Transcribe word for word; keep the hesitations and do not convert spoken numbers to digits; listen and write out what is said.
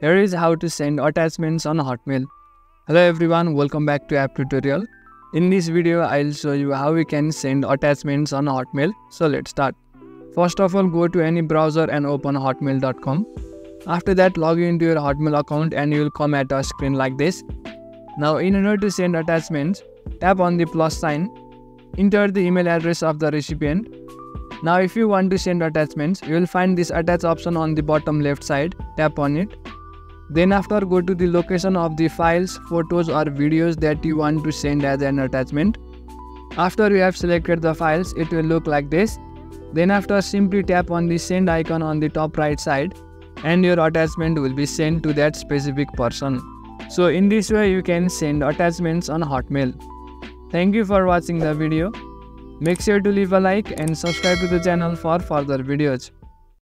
Here is how to send attachments on Hotmail. Hello everyone, welcome back to App Tutorial. In this video, I'll show you how we can send attachments on Hotmail. So let's start. First of all, go to any browser and open hotmail dot com. After that, log into your Hotmail account and you'll come at a screen like this. Now, in order to send attachments, tap on the plus sign. Enter the email address of the recipient. Now, if you want to send attachments, you will find this attach option on the bottom left side. Tap on it. Then after, go to the location of the files, photos or videos that you want to send as an attachment. After you have selected the files, it will look like this. Then after, simply tap on the send icon on the top right side and your attachment will be sent to that specific person. So in this way, you can send attachments on Hotmail. Thank you for watching the video. Make sure to leave a like and subscribe to the channel for further videos.